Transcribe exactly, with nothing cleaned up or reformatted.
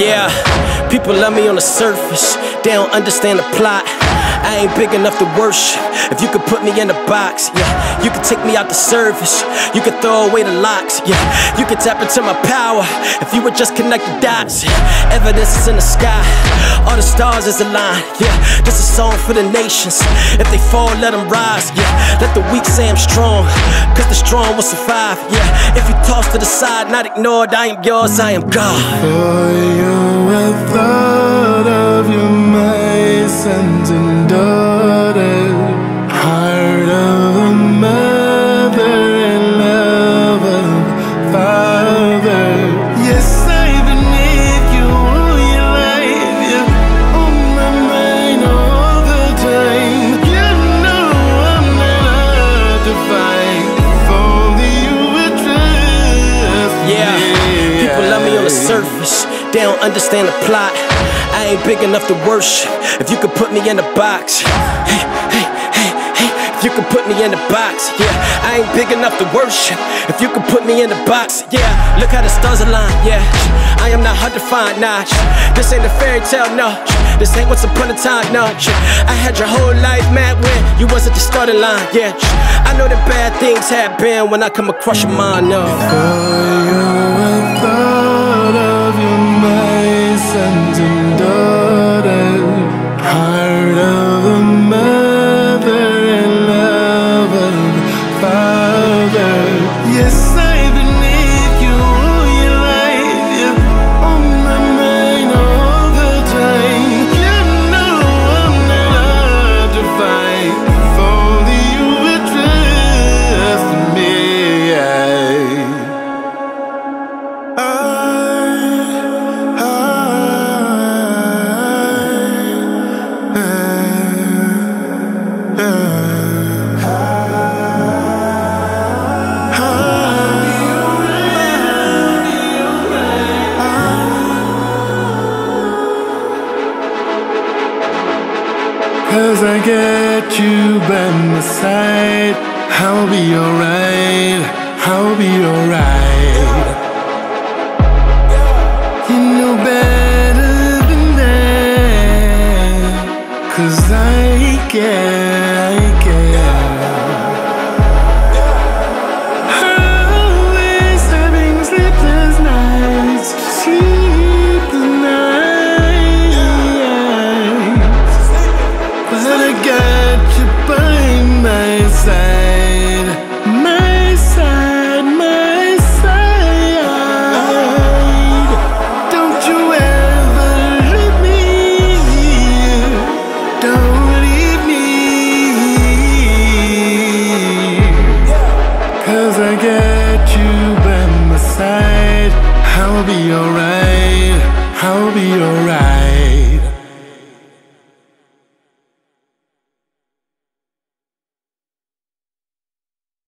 Yeah, people love me on the surface, they don't understand the plot. I ain't big enough to worship. If you could put me in a box, yeah, you could take me out the service, you could throw away the locks, yeah, you could tap into my power if you would just connect the dots. Yeah. Evidence is in the sky, all the stars is aligned. Yeah, this is a song for the nations. If they fall, let them rise. Yeah, let the weak say I'm strong, cause the strong will survive. Yeah, if you toss to the side, not ignored, I am yours, I am God. For you, I thought of you, my sons and daughters, heart of a mother and love of a father. Yes, I believe you all your life, you're on my mind all the time. You know I'm not hard to find, if only you would trust me. Yeah, people love me on the surface, they don't understand the plot. I ain't big enough to worship. If you could put me in a box, hey, hey, hey, hey. If you could put me in a box, yeah. I ain't big enough to worship. If you could put me in a box, yeah. Look how the stars align, yeah. I am not hard to find, nah. This ain't a fairy tale, no. This ain't once upon a time, no. I had your whole life mad when you wasn't the starting line, yeah. I know that bad things happen when I come across your mind, no. Sons and daughters, heart of a mother and love of a father. Yes, I believe you all your life, you're on my mind all the time. You know I'm not hard to find, if only you would trust me. I Cause I got you by my side, I'll be alright, I'll be alright. You know better than that, cause I care, I care. Always having sleepless nights, sleepless nights. But I got you by my side, my side, my side. Don't you ever leave me, don't leave me. Cause I got you by my side, I'll be alright, I'll be alright.